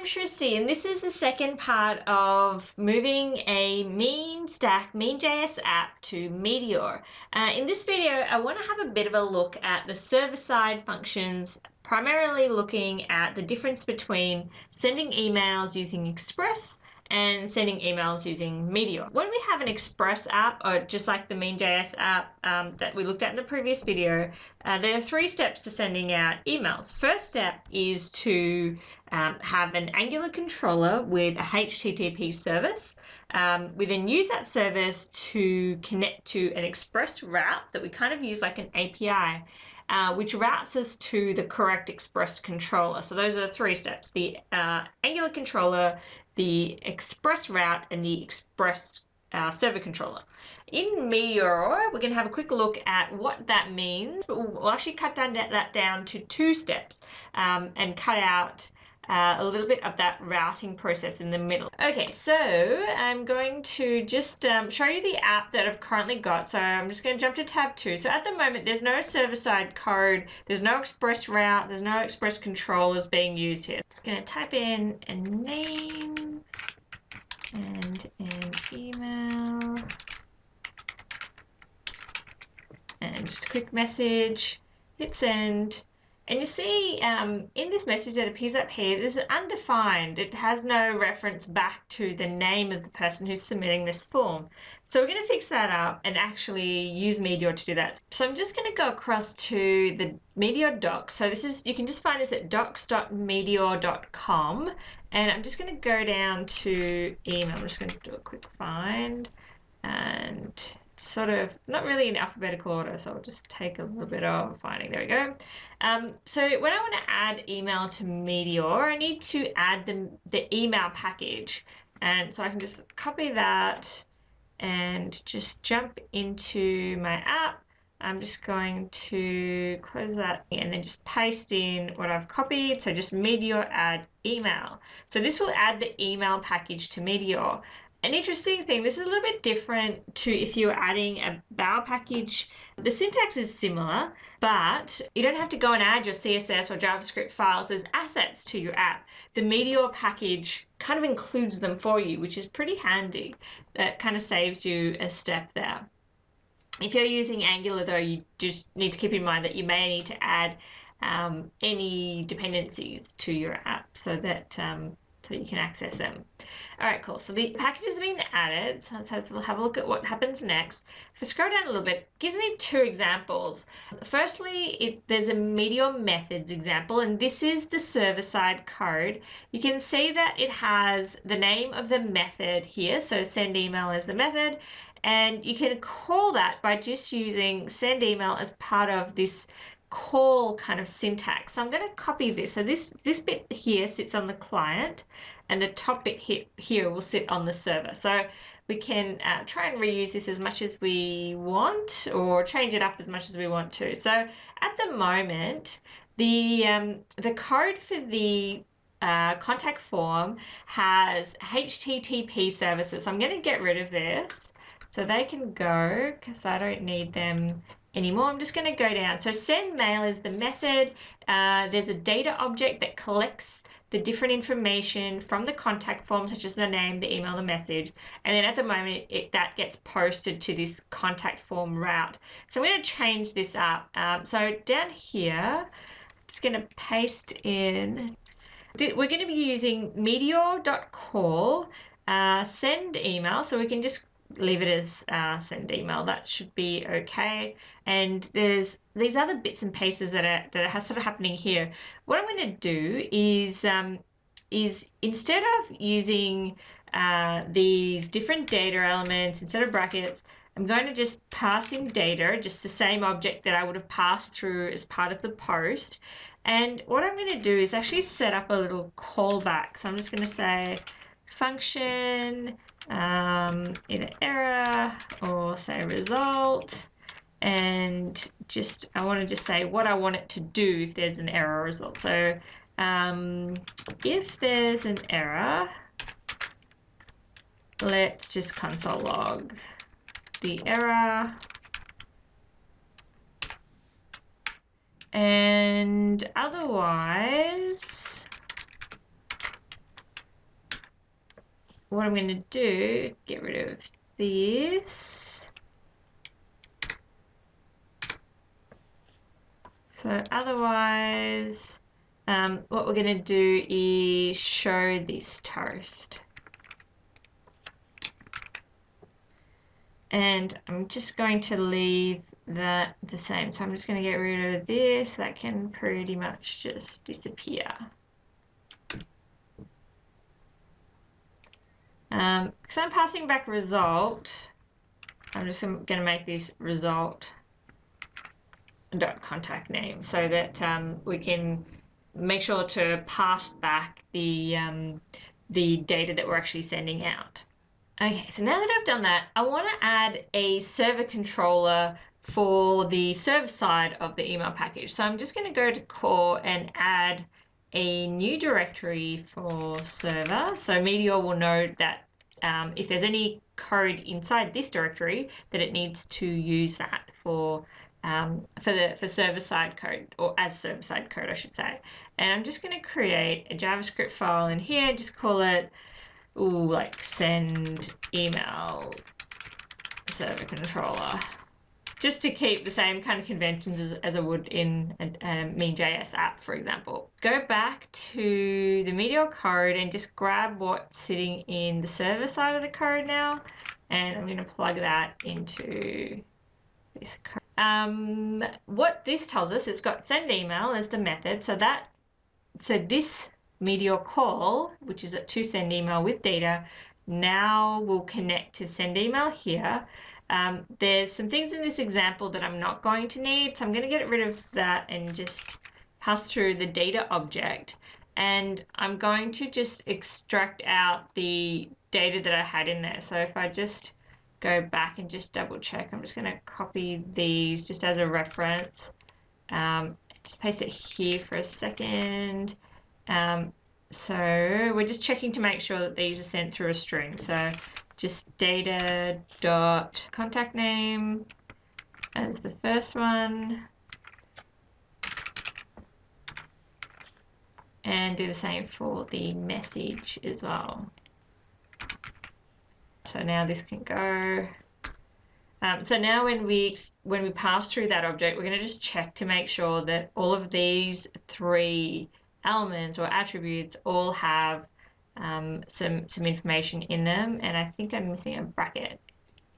I'm Tristy, and this is the second part of moving a MEAN Stack, MEAN.js app to Meteor. In this video, I want to have a bit of a look at the server-side functions, primarily looking at the difference between sending emails using Express and sending emails using Meteor. When we have an Express app, or just like the MEAN.js app that we looked at in the previous video, there are three steps to sending out emails. First step is to have an Angular controller with a HTTP service. We then use that service to connect to an Express route that we kind of use like an API, which routes us to the correct Express controller. So those are the three steps: the Angular controller, the Express route, and the Express server controller. In Meteor, we're going to have a quick look at what that means. We'll actually cut that down to two steps and cut out a little bit of that routing process in the middle. Okay, so I'm going to just show you the app that I've currently got. So I'm just going to jump to tab 2. So at the moment, there's no server-side code, there's no Express route, there's no Express controllers being used here. Just going to type in a name and an email and just a quick message, hit send. And you see in this message that appears up here, this is undefined. It has no reference back to the name of the person who's submitting this form. So we're going to fix that up and actually use Meteor to do that. So I'm just going to go across to the Meteor docs. So this is, you can just find this at docs.meteor.com. And I'm just going to go down to email. I'm just going to do a quick find. And sort of not really in alphabetical order, so I'll just take a little bit of finding. There we go. So when I want to add email to Meteor, I need to add the email package, and so I can just copy that and just jump into my app. I'm just going to close that and then just paste in what I've copied. So just Meteor add email. So this will add the email package to Meteor. An interesting thing, this is a little bit different to if you're adding a Bower package. The syntax is similar, but you don't have to go and add your CSS or JavaScript files as assets to your app. The Meteor package kind of includes them for you, which is pretty handy. That kind of saves you a step there. If you're using Angular, though, you just need to keep in mind that you may need to add any dependencies to your app so that so you can access them. All right, cool. So the packages have been added. So we'll have a look at what happens next. If I scroll down a little bit, it gives me two examples. Firstly, there's a Meteor methods example, and this is the server-side code. You can see that it has the name of the method here. So send email is the method, and you can call that by just using send email as part of this call kind of syntax. So I'm going to copy this. So this bit here sits on the client, and the top bit here will sit on the server. So we can try and reuse this as much as we want, or change it up as much as we want to. So at the moment, the code for the contact form has HTTP services. So I'm going to get rid of this so they can go, because I don't need them anymore. I'm just going to go down. So send mail is the method. There's a data object that collects the different information from the contact form, such as the name, the email, the message. And then at the moment, that gets posted to this contact form route. So I'm going to change this up. So down here, I'm just going to paste in. We're going to be using meteor.call send email. So we can just leave it as send email. That should be okay. And there's these other bits and pieces that are sort of happening here. What I'm going to do is instead of using these different data elements, instead of brackets, I'm going to just pass in data, just the same object that I would have passed through as part of the post. And what I'm going to do is actually set up a little callback. So I'm just going to say function, either error or say result, and just I want to just say what I want it to do if there's an error result. So if there's an error, let's just console log the error. And otherwise, what I'm going to do, get rid of this. So otherwise, what we're going to do is show this toast. And I'm just going to leave that the same. So I'm just going to get rid of this. That can pretty much just disappear. Because I'm passing back result, I'm just going to make this result dot contact name so that we can make sure to pass back the data that we're actually sending out. Okay, so now that I've done that, I want to add a server controller for the server side of the email package. So I'm just going to go to core and add a new directory for server. So Meteor will know that if there's any code inside this directory, that it needs to use that for server side code, or as server side code, I should say. And I'm just going to create a JavaScript file in here. Just call it like send email server controller, just to keep the same kind of conventions as I would in a MEAN.js app, for example. Go back to the Meteor code and just grab what's sitting in the server side of the code now, and I'm going to plug that into this code. What this tells us, it's got send email as the method, so this Meteor call, which is to send email with data, now will connect to send email here. There's some things in this example that I'm not going to need, so I'm going to get rid of that and just pass through the data object. And I'm going to just extract out the data that I had in there. So if I just go back and just double check, I'm just going to copy these just as a reference. Just paste it here for a second. So we're just checking to make sure that these are sent through a string. So just data dot contact name as the first one, and do the same for the message as well. So now this can go. So now when we pass through that object, we're going to just check to make sure that all of these three elements or attributes all have some information in them, and I think I'm missing a bracket.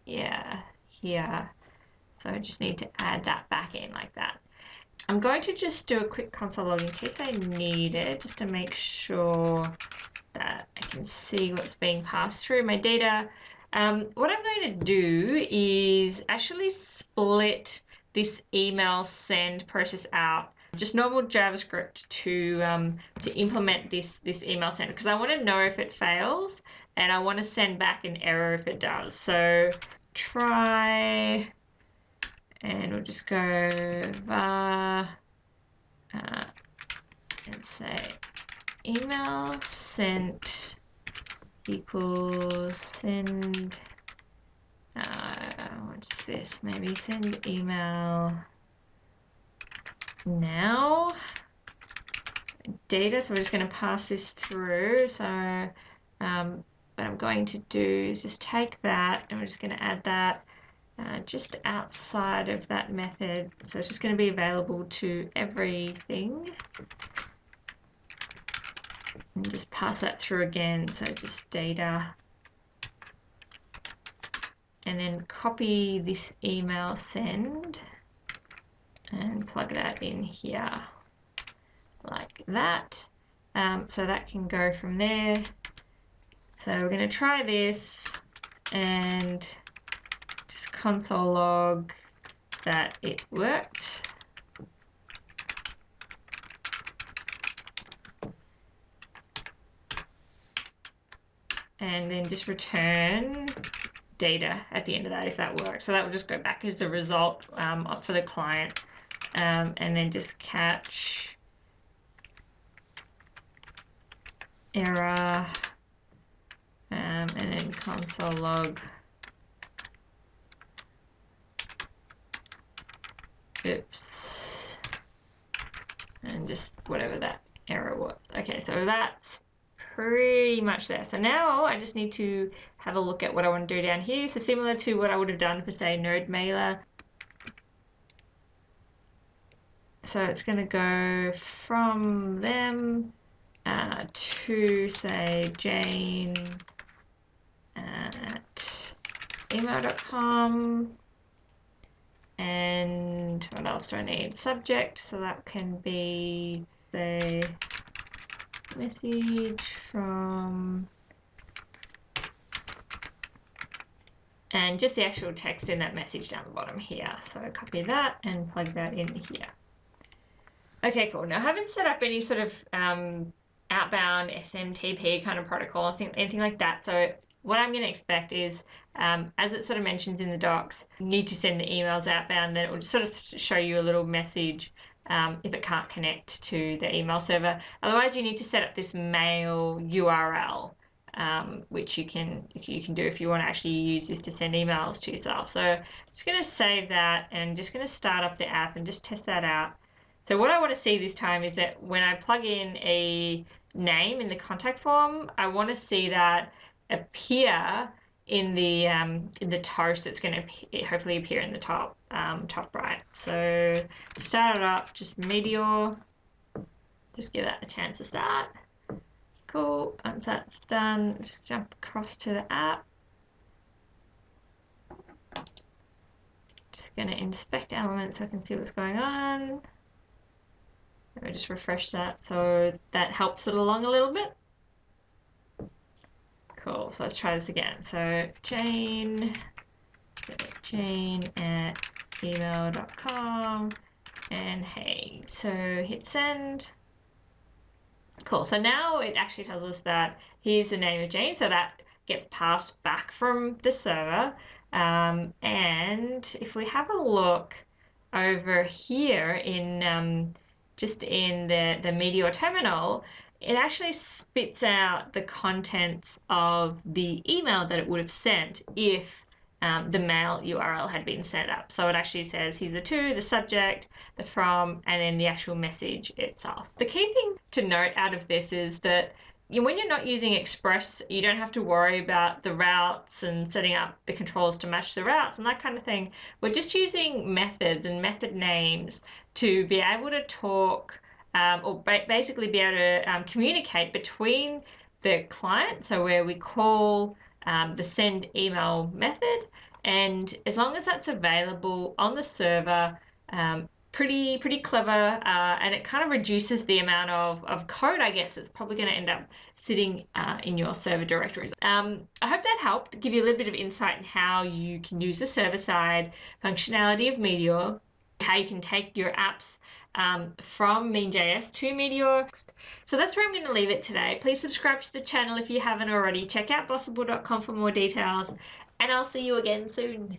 Yeah, here. So I just need to add that back in like that. I'm going to just do a quick console log in case I need it, just to make sure that I can see what's being passed through my data. What I'm going to do is actually split this email send process out, just normal JavaScript to implement this email send, because I want to know if it fails and I want to send back an error if it does. So try, and we'll just go var and say email sent equals send, what's this, maybe send email now data. So we're just going to pass this through. So what I'm going to do is just take that, and we're just going to add that just outside of that method, so it's just going to be available to everything, and just pass that through again. So just data, and then copy this email send and plug that in here like that. So that can go from there. So we're going to try this and just console log that it worked. And then just return data at the end of that if that works. So that will just go back as the result up for the client. And then just catch error, and then console log. Oops. And just whatever that error was. Okay, so that's pretty much there. So now I just need to have a look at what I want to do down here. So similar to what I would have done for, say, NodeMailer. So it's going to go from them to, say, Jane at email.com. And what else do I need? Subject, so that can be the message from, and just the actual text in that message down the bottom here. So copy that and plug that in here. Okay, cool. Now I haven't set up any sort of outbound SMTP kind of protocol, anything like that. So what I'm going to expect is, as it sort of mentions in the docs, you need to send the emails outbound, then it will just sort of show you a little message if it can't connect to the email server. Otherwise, you need to set up this mail URL, which you can do if you want to actually use this to send emails to yourself. So I'm just going to save that and just going to start up the app and just test that out. So what I want to see this time is that when I plug in a name in the contact form, I want to see that appear in the toast that's going to hopefully appear in the top top right. So start it up, just Meteor, just give that a chance to start. Cool, once that's done, just jump across to the app. Just going to inspect elements so I can see what's going on. Let me just refresh that, so that helps it along a little bit. Cool, so let's try this again. So Jane at email.com, and hey, so hit send. Cool, so now it actually tells us that here's the name of Jane, so that gets passed back from the server. And if we have a look over here in just in the Meteor terminal, it actually spits out the contents of the email that it would have sent if the mail URL had been set up. So it actually says here's the to, the subject, the from, and then the actual message itself. The key thing to note out of this is that when you're not using Express, you don't have to worry about the routes and setting up the controls to match the routes and that kind of thing. We're just using methods and method names to be able to talk or basically be able to communicate between the client, so where we call the send email method, and as long as that's available on the server, pretty clever, and it kind of reduces the amount of code, I guess, it's probably going to end up sitting in your server directories. I hope that helped give you a little bit of insight in how you can use the server-side functionality of Meteor, how you can take your apps from mean.js to Meteor. So that's where I'm going to leave it today. Please subscribe to the channel if you haven't already. Check out bossable.com for more details, and I'll see you again soon.